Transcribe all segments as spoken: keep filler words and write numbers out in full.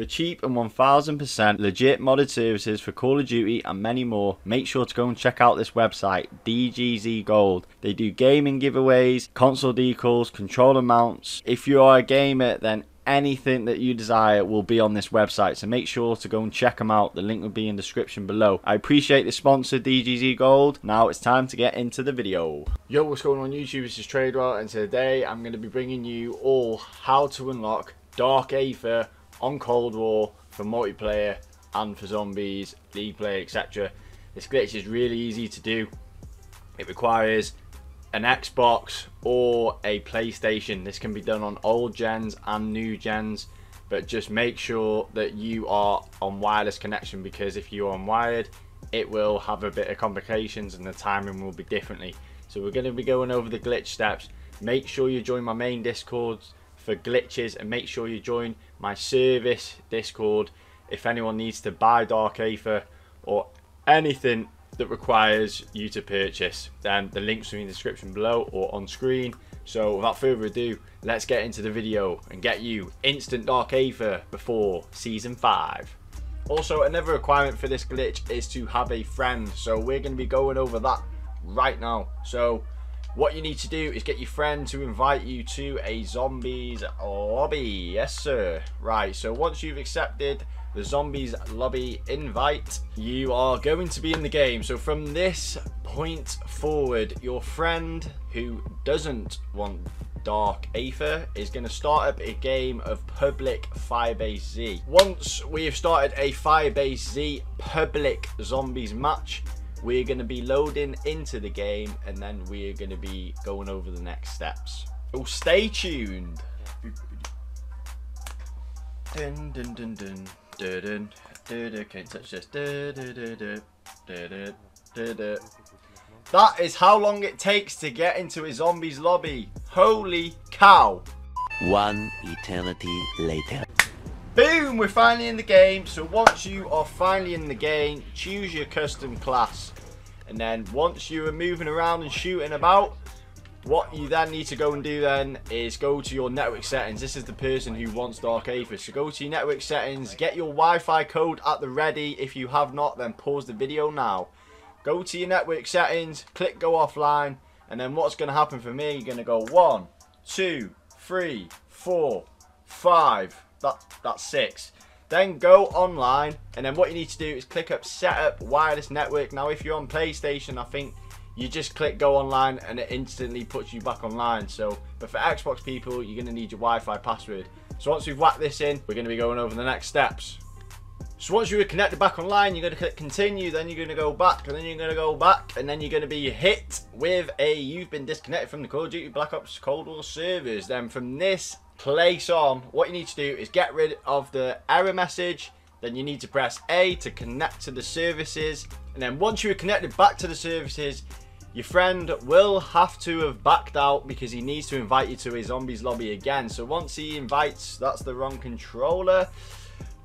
For cheap and one thousand percent legit modded services for Call of Duty and many more, make sure to go and check out this website, D G Z Gold. They do gaming giveaways, console decals, controller mounts. If you are a gamer, then anything that you desire will be on this website, so make sure to go and check them out. The link will be in the description below. I appreciate the sponsor, D G Z Gold. Now it's time to get into the video. Yo, what's going on YouTube? This is Tradewell, and today I'm going to be bringing you all how to unlock Dark Aether on Cold War for multiplayer and for zombies, league play, et cetera. This glitch is really easy to do. It requires an Xbox or a PlayStation. This can be done on old gens and new gens, but just make sure that you are on wireless connection, because if you're on wired, it will have a bit of complications and the timing will be differently. So we're going to be going over the glitch steps. Make sure you join my main Discords for glitches, and make sure you join my service Discord if anyone needs to buy Dark Aether or anything that requires you to purchase. Then the links are in the description below or on screen. So without further ado, let's get into the video and get you instant Dark Aether before season five. Also, another requirement for this glitch is to have a friend, so we're going to be going over that right now. So what you need to do is get your friend to invite you to a zombies lobby. Yes sir. Right, so once you've accepted the zombies lobby invite, you are going to be in the game. So from this point forward, your friend who doesn't want Dark Aether is going to start up a game of public Firebase Z. Once we have started a Firebase Z public zombies match, we're going to be loading into the game, and then we're going to be going over the next steps. Oh, stay tuned. Dun dun dun dun. Dun, dun, dun, dun. Can't touch this. Dun, dun, dun, dun. Dun, dun, dun, dun. That is how long it takes to get into a zombies lobby. Holy cow. One eternity later. Boom, we're finally in the game. So once you are finally in the game, choose your custom class. And then once you are moving around and shooting about, what you then need to go and do then is go to your network settings. This is the person who wants Dark Aether. So go to your network settings, get your Wi-Fi code at the ready. If you have not, then pause the video now. Go to your network settings, click go offline, and then what's going to happen for me, you're going to go one, two, three, four, five. That, that's six. Then go online, and then what you need to do is click up setup wireless network. Now if you're on PlayStation, I think you just click go online and it instantly puts you back online. So, but for Xbox people, you're going to need your Wi-Fi password. So once we've whacked this in, we're going to be going over the next steps. So once you're connected back online, you're going to click continue, then you're going to go back, and then you're going to go back, and then you're going to be hit with a you've been disconnected from the Call of Duty Black Ops Cold War servers. Then from this place on, what you need to do is get rid of the error message. Then you need to press A to connect to the services. And then once you're connected back to the services, your friend will have to have backed out because he needs to invite you to his zombies lobby again. So once he invites, that's the wrong controller.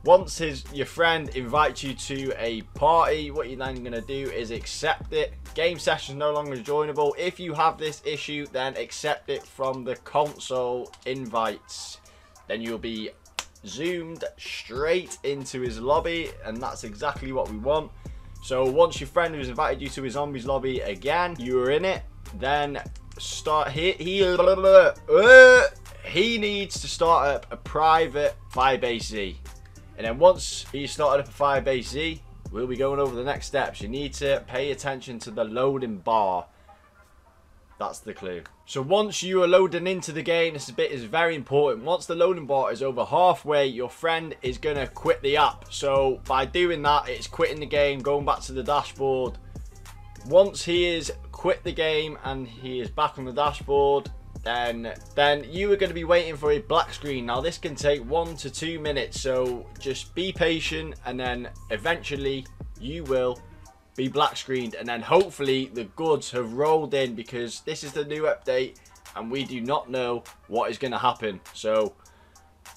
Once his your friend invites you to a party, what you're then going to do is accept it. Game session is no longer joinable. If you have this issue, then accept it from the console invites. Then you'll be zoomed straight into his lobby, and that's exactly what we want. So once your friend who's invited you to his zombies lobby again, you are in it, then start he he, blah, blah, blah, uh, he needs to start up a private Firebase Z. And then once he started up a Firebase Z, we'll be going over the next steps. You need to pay attention to the loading bar. That's the clue. So once you are loading into the game, this bit is very important. Once the loading bar is over halfway, your friend is going to quit the app. So by doing that, it's quitting the game, going back to the dashboard. Once he is quit the game and he is back on the dashboard, then then you are going to be waiting for a black screen. Now this can take one to two minutes, so just be patient, and then eventually you will be black screened, and then hopefully the goods have rolled in, because this is the new update and we do not know what is going to happen. So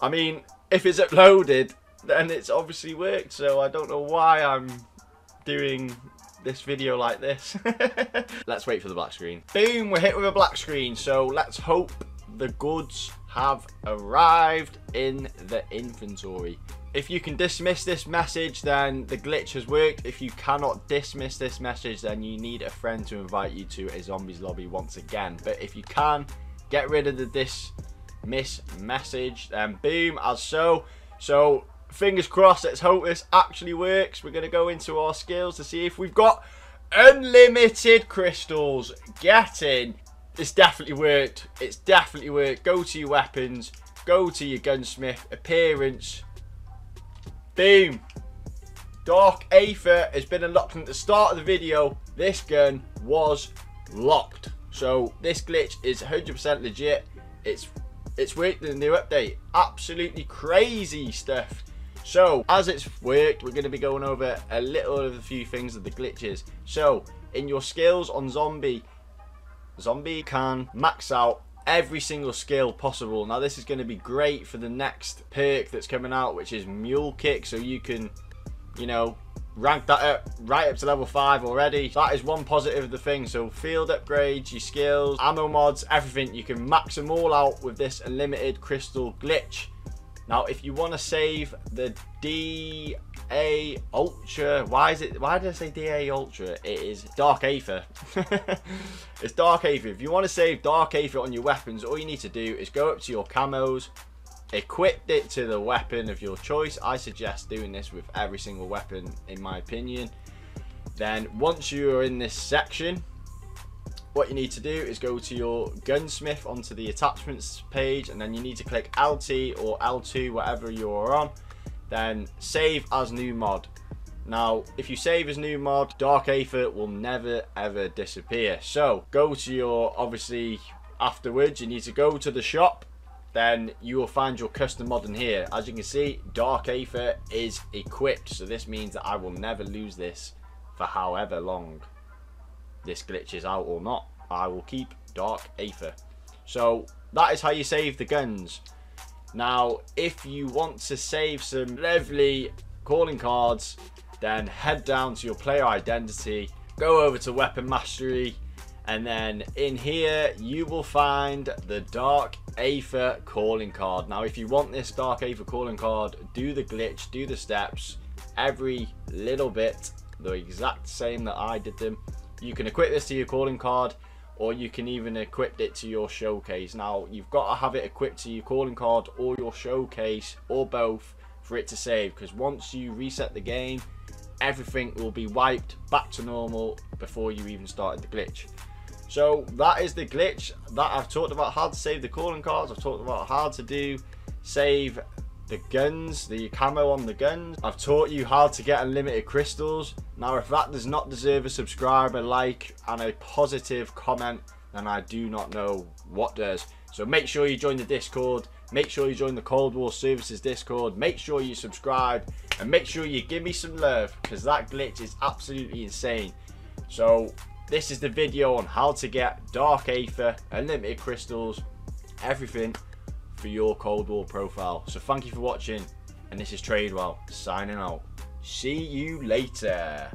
I mean, if it's uploaded, then it's obviously worked, so I don't know why I'm doing this video like this. Let's wait for the black screen. Boom, we're hit with a black screen, so let's hope the goods have arrived in the inventory. If you can dismiss this message, then the glitch has worked. If you cannot dismiss this message, then you need a friend to invite you to a zombies lobby once again. But if you can get rid of the dismiss message, then boom, as so. So fingers crossed, let's hope this actually works. We're going to go into our skills to see if we've got unlimited crystals. Get in. It's definitely worked. It's definitely worked. Go to your weapons. Go to your gunsmith. Appearance. Boom. Dark Aether has been unlocked. And at the start of the video, this gun was locked. So this glitch is one hundred percent legit. It's it's worked in the new update. Absolutely crazy stuff. So as it's worked, we're going to be going over a little of a few things of the glitches. So in your skills on zombie, zombie can max out every single skill possible. Now this is going to be great for the next perk that's coming out, which is Mule Kick, so you can, you know, rank that up right up to level five already. That is one positive of the thing. So field upgrades, your skills, ammo mods, everything, you can max them all out with this unlimited crystal glitch. Now if you want to save the D A Ultra, why is it, why did I say D A Ultra? It is Dark Aether. It's Dark Aether. If you want to save Dark Aether on your weapons, all you need to do is go up to your camos, equip it to the weapon of your choice. I suggest doing this with every single weapon, in my opinion. Then once you are in this section, what you need to do is go to your gunsmith onto the attachments page, and then you need to click L T or L two, whatever you are on. Then save as new mod. Now if you save as new mod, Dark Aether will never ever disappear. So go to your, obviously afterwards you need to go to the shop, then you will find your custom mod in here. As you can see, Dark Aether is equipped, so this means that I will never lose this for however long this glitch is out or not. I will keep Dark Aether. So that is how you save the guns. Now if you want to save some lovely calling cards, then head down to your player identity, go over to weapon mastery, and then in here you will find the Dark Aether calling card. Now if you want this Dark Aether calling card, do the glitch, do the steps, every little bit the exact same that I did them. You can equip this to your calling card, or you can even equip it to your showcase. Now you've got to have it equipped to your calling card or your showcase or both for it to save, because once you reset the game, everything will be wiped back to normal before you even started the glitch. So that is the glitch that I've talked about, how to save the calling cards. I've talked about how to do save the guns, the camo on the guns. I've taught you how to get unlimited crystals. Now if that does not deserve a subscribe, a like and a positive comment, then I do not know what does. So make sure you join the Discord, make sure you join the Cold War Services Discord, make sure you subscribe, and make sure you give me some love, because that glitch is absolutely insane. So this is the video on how to get Dark Aether, unlimited crystals, everything for your Cold War profile. So thank you for watching, and this is Tradewell signing out. See you later.